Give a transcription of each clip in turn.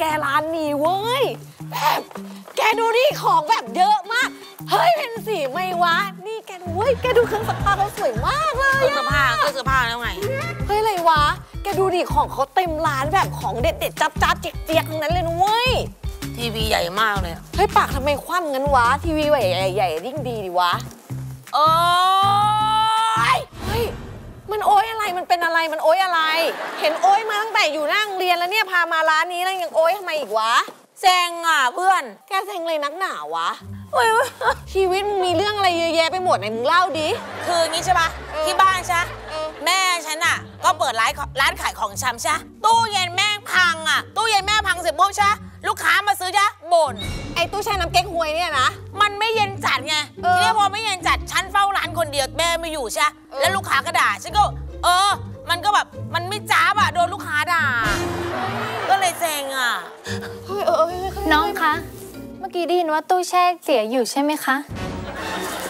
แกร้านนี้เว้ยแบบแกดูดิของแบบเยอะมากเฮ้ยเป็นสีไม่วะนี่แกดูเว้ยแกดูเครื่องซักผ้าเขาสวยมากเลยเครื่องซักผ้าเครื่องซักผ้าแล้วไงเฮ้ยอะไรวะแกดูดิของเขาเต็มร้านแบบของเด็ดๆจับๆเจี๊ยกๆทั้งนั้นเลยนุ้ยทีวีใหญ่มากเลยเฮ้ยปากทำไมคว่ำงั้นวะทีวีใหญ่ๆยิ่งดีดิวะโอ๊ยเฮ้ยมันโอ๊ยอะไรมันเป็นอะไรมันโอ๊ยอะไรเห็นโอ๊ยมาตั้งแต่อยู่นั่งเรียนแล้วเนี่ยพามาร้านนี้แล้วยังโอ๊ยทำไมอีกวะแซงอ่ะเพื่อนแกแซงเลยนักหนาวะชีวิตมีเรื่องอะไรเยอะแยะไปหมดไหนมึงเล่าดิคืองี้ใช่ปะที่บ้านใช่แม่ฉันอ่ะก็เปิดร้านขายของชำใช่ตู้เย็นแม่พังอ่ะตู้เย็นแม่พังเสร็จปุ๊บใช่ลูกค้ามาซื้อจ้ะบ่นไอ้ตู้แช่น้ำเก๊กฮวยเนี่ยนะมันไม่เย็นจัดไงทีนี้พอไม่เย็นจัดฉันเฝ้าร้านคนเดียวแม่ไม่อยู่ใช่แล้วลูกค้าก็ด่าฉันก็มันก็แบบมันไม่จ้าบะโดนลูกค้าด่าก็เลยเซ็งอ่ะน้องคะเมื่อกี้ได้ยินว่าตู้แช่เสียอยู่ใช่ไหมคะ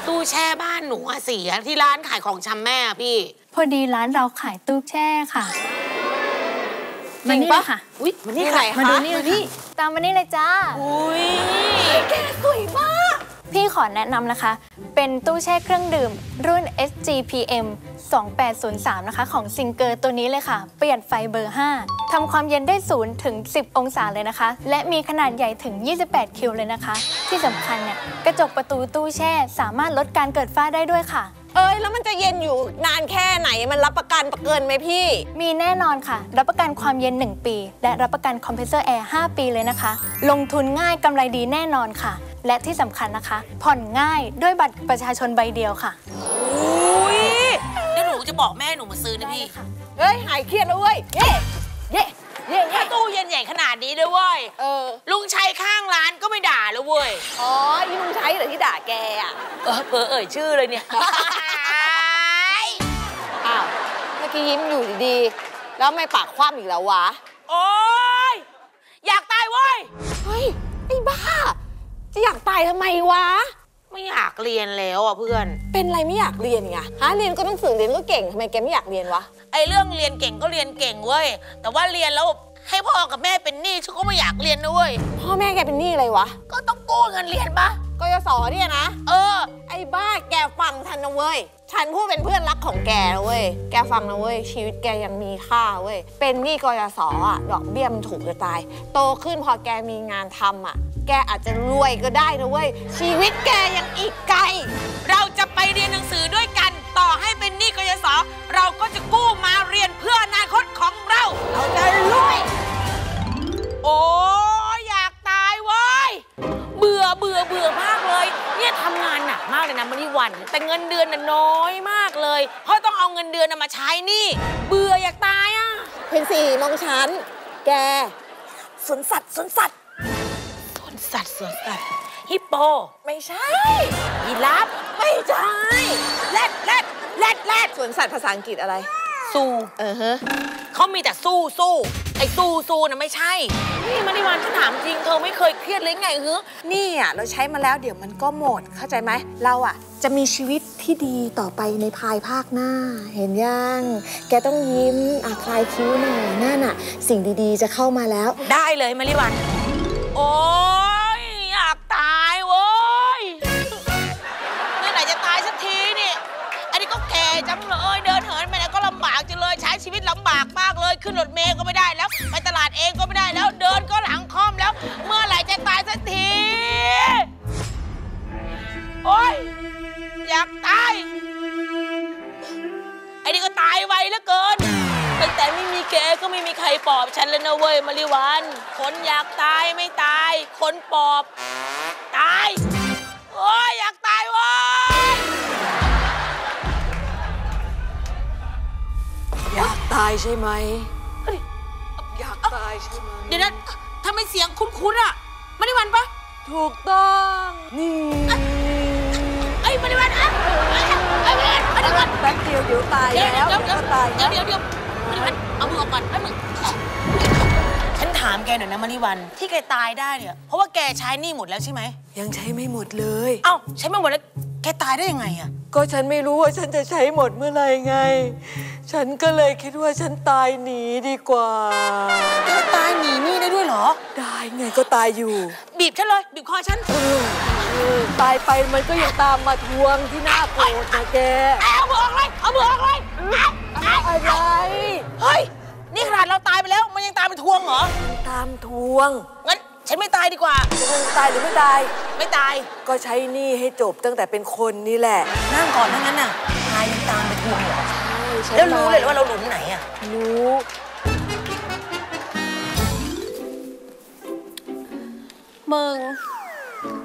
ตู้แช่บ้านหนูเสียที่ร้านขายของชำแม่พี่พอดีร้านเราขายตู้แช่ค่ะมันนี่ค่ะอุ๊ยมันนี่ใครคะมาดูนี่ตามมานี่เลยจ้าอุ้ยแกสวยมากพี่ขอแนะนำนะคะเป็นตู้แช่เครื่องดื่มรุ่น SGPM 2803นะคะของซิงเกอร์ตัวนี้เลยค่ะประหยัดไฟเบอร์5ทำความเย็นได้0ถึง10องศาเลยนะคะและมีขนาดใหญ่ถึง28คิวเลยนะคะที่สำคัญเนี่ยกระจกประตูตู้แช่สามารถลดการเกิดฝ้าได้ด้วยค่ะแล้วมันจะเย็นอยู่นานแค่ไหนมันรับประกันเกินไหมพี่มีแน่นอนค่ะรับประกันความเย็น1ปีและรับประกันคอมเพรสเซอร์แอร์5ปีเลยนะคะลงทุนง่ายกำไรดีแน่นอนค่ะและที่สำคัญนะคะผ่อนง่ายด้วยบัตรประชาชนใบเดียวค่ะอุ้ยแล้วหนูจะบอกแม่หนูมาซื้อนะพี่เฮ้ยหายเครียดแล้วเว้ยเย่เย่เย่ถ้าตู้เย็นใหญ่ขนาดนี้เลยเว้ยลุงชัยข้างร้านก็ไม่ด่าแล้วเว้ยอ๋อที่ลุงชัยหรือที่ด่าแกอ่ะเผลอเอ่ยชื่อเลยเนี่ยอ้าวเมื่อกี้ยิ้มอยู่ดีๆแล้วไม่ปากคว่ำอีกแล้ววะโอ๊ยอยากตายเว้ยเฮ้ยไอ้บ้าจะอยากตายทำไมวะไม่อยากเรียนแล้วอ่ะเพื่อนเป็นไรไม่อยากเรียนไงฮะเรียนก็ต้องสื่อเรียนก็เก่งทำไมแกไม่อยากเรียนวะไอ้เรื่องเรียนเก่งก็เรียนเก่งเว้ยแต่ว่าเรียนแล้วให้พ่อกับแม่เป็นหนี้ฉันก็ไม่อยากเรียนนะเว้ยพ่อแม่แกเป็นหนี้อะไรวะก็ต้องกู้เงินเรียนปะกยศเนี่ยนะไอ้บ้าแกฟังฉันนะเว้ยฉันพูดเป็นเพื่อนรักของแกนะเว้ยแกฟังนะเว้ยชีวิตแกยังมีค่าเว้ยเป็นหนี้กยศอ่ะดอกเบี้ยมันถูกจะตายโตขึ้นพอแกมีงานทำอ่ะแกอาจจะรวยก็ได้นะเว้ยชีวิตแกยังอีกไกลเราจะไปเรียนหนังสือด้วยกันต่อให้เป็นหนี้กยศเราก็จะกู้มาเรียนเพื่ออนาคตของเราเราจะรวยโอ้อยากตายเว้ยเบื่อมากเลยเนี่ยทำงานหนักมากเลยนะมันนี่วันแต่เงินเดือนน้อยมากเลยเพราะต้องเอาเงินเดือนมาใช้นี่เบื่ออยากตายอ่ะเพนสีมองฉันแกสวนสัตว์ฮิปโปไม่ใช่ยีราฟไม่ใช่แรดสวนสัตว์ภาษาอังกฤษอะไรสู้เขามีแต่สู้ไอ้สู้นะไม่ใช่นี่มันนี่วันฉันถามจริงเธอไม่เคยเครียดเลยไงนี่อ่ะเราใช้มาแล้วเดี๋ยวมันก็หมดเข้าใจไหมเราอ่ะจะมีชีวิตที่ดีต่อไปในภายภาคหน้าเห็นยังแกต้องยิ้มคลายคิ้วหน่อยนั่นอ่ะสิ่งดีๆจะเข้ามาแล้วได้เลยมันนี่วันโอ๊ยอยากตายเว้ยเมื่อไหร่จะตายสักทีนี่อันนี้ก็แก่จังเลยเดินเหินไปแล้วก็ลำบากจังเลยใช้ชีวิตลำบากมากเลยขึ้นรถเมล์ก็ไม่ได้แล้วไปตลาดเองก็ไม่ได้แล้วเดินก็หลังค่อมแล้วเมื่อไหร่จะตายสักทีโอ๊ยอยากตายอันนี้ก็ตายไวเหลือเกินแต่ไม่มีแกก็ไม่มีใครปอบฉันแล้วนะเว้ยมาริวันคนอยากตายไม่ตายคนปอบตายโอ้ยอยากตายเว้ยอยากตายใช่ไหมอยากตายใช่ไหมเดี๋ยวนะทำไมเสียงคุ้นๆอ่ะมาริวันปะถูกต้องนี่ไอ้มาริวันอ่ะไอ้มาริวันมาริวันแป๊บเดียวเดี๋ยวตายแล้วตายเดี๋ยวเอามือออกก่อนแป๊บนึงฉันถามแกหน่อยนะมาริวันที่แกตายได้เนี่ยเพราะว่าแกใช้หนี้หมดแล้วใช่ไหมยังใช้ไม่หมดเลยเอ้าใช้ไม่หมดแล้ว แกตายได้ยังไงอ่ะก็ฉันไม่รู้ว่าฉันจะใช้หมดเมื่อไหร่ไงฉันก็เลยคิดว่าฉันตายหนีดีกว่าแกตายหนีนี่ได้ด้วยเหรอได้ไงก็ตายอยู่บีบฉันเลยบีบคอฉันตายไปมันก็ยังตามมาทวงที่หน้าโกรธนะแกเอามือออกเลยเอามือออกเลยอะไรเฮ้ยนี่ขนาดเราตายไปแล้วมันยังตามไปทวงเหรอตามทวงงั้นฉันไม่ตายดีกว่าตายหรือไม่ตายไม่ตายก็ใช้หนี้ให้จบตั้งแต่เป็นคนนี่แหละนั่งก่อนทั้งนั้นน่ะตายยังตามไปทวงเหรอแล้วรู้เลยว่าเราหลุมไหนอ่ะรู้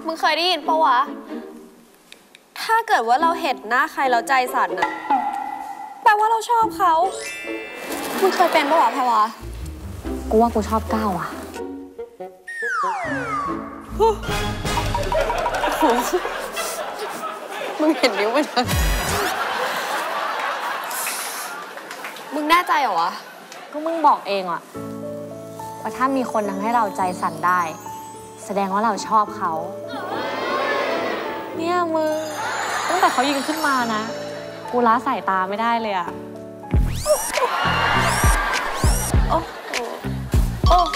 มึงเคยได้ยินปะวะถ้าเกิดว่าเราเห็นหน้าใครแล้วใจสั่นน่ะแปลว่าเราชอบเขามึงเคยเป็นปะวะแพรวะกูว่ากูชอบก้าวอ่ะมึงเห็นนิ้วมันยังมึงแน่ใจเหรอวะก็มึงบอกเองอ่ะว่าถ้ามีคนทำให้เราใจสั่นได้แสดงว่าเราชอบเขาเนี่ยมึงตั้งแต่เขายิงขึ้นมานะกูล้าสายตาไม่ได้เลยอ่ะโอ้โหโอ้โห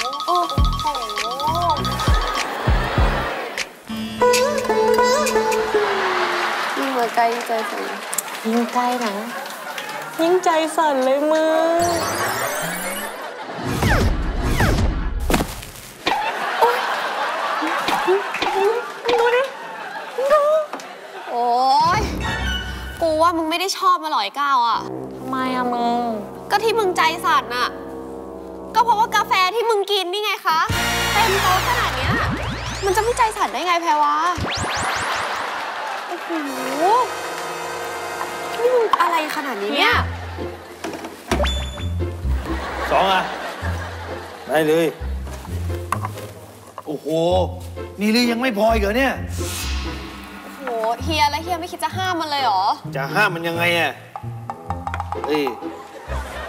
ยิ่งมาใกล้ยิ่งใจสั่นยิ่งใกล้นะยิ่งใจสั่นเลยมึงว่ามึงไม่ได้ชอบมาหลอยก้าวอ่ะทำไมอ่ะมึงก็ที่มึงใจสั่นน่ะก็เพราะว่ากาแฟที่มึงกินนี่ไงคะเต็มโต๊ะขนาดเนี้ยมันจะไม่ใจสั่นได้ไงแพรวะโอ้โหนี่มึงอะไรขนาดนี้เนี่ยสองอ่ะได้เลยโอ้โหนี่เลยยังไม่พออีกเหรอเนี่ยโอ้เฮียแล้วเฮียไม่คิดจะห้ามมันเลยเหรอจะห้ามมันยังไงอะเอ้ย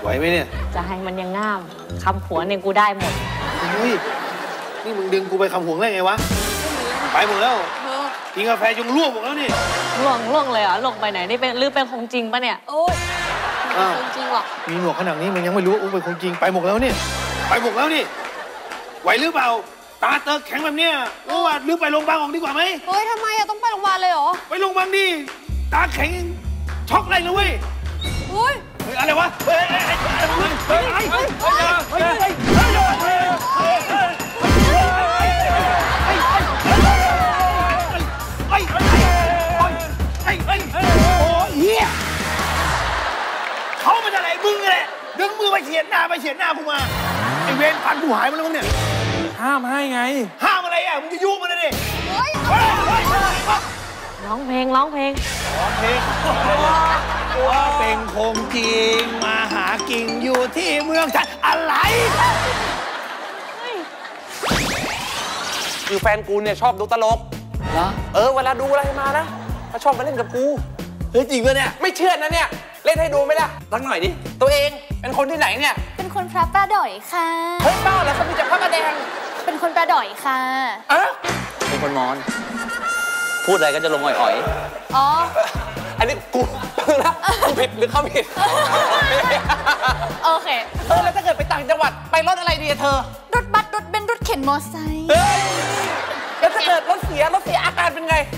ไหวไหมเนี่ยจะให้มันยังง่ามคำหัวเนี่ยกูได้หมดอุ้ยนี่มึงดึงกูไปคำหัวได้ไงวะไปหมดแล้วกินกาแฟจนล่วงหมดแล้วนี่ล่วงเลยเหรอลงไปไหนนี่เป็นหรือเป็นของจริงปะเนี่ยโอ้ยของจริงว่ะมีหนวกขนาดนี้มันยังไม่รู้ว่าเป็นของจริงไปหมดแล้วนี่ไปหมดแล้วนี่ไหวหรือเปล่าตาเตอแข็งแบบเนี้ยโอ้ว่าหรือไปโรงพยาบาลออกดีกว่าไหมเฮ้ยทำไมอะต้องไปโรงพยาบาลเลยเหรอไปโรงพยาบาลดิตาแข็งช็อกเลยนะเว้ยเฮ้ยอะไรวะเฮ้ยโอ้ยเฮียเขาเป็นอะไรมึงแหละดึงมือไปเฉียดหน้ากูมาไอเวรฟันกูหายมาแล้วมึงเนี่ยห้ามให้ไงห้ามอะไรอ่ะมึงจะยุ่งมันเลยดิร้องเพลงว่าเป็นคงจริงมาหากินอยู่ที่เมืองฉันอะไรคือแฟนกูเนี่ยชอบดูตลกนะเวลาดูอะไรมานะเขาชอบมาเล่นกับกูเฮ้ยจริงเลยเนี่ยไม่เชื่อนะเนี่ยเล่นให้ดูไม่ได้รักหน่อยดิตัวเองเป็นคนที่ไหนเนี่ยเป็นคนพระประดอยค่ะเฮ้ยบ้าแล้วเขามีแต่พระประแดงเป็นคนประดอยค่ะเป็นคนมอญพูดอะไรก็จะลงอ่อยๆอ๋ออันนี้กูนะกูผิดหรือเขาผิดโอเคแล้วถ้าเกิดไปต่างจังหวัดไปรถอะไรดีเธอรถบัสรถเบนซ์รถเข็นมอไซค์แล้วถ้าเกิดรถเสียอาการเป็นไงอะ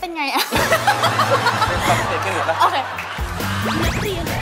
เป็นปกติกันหมดแล้วโอเค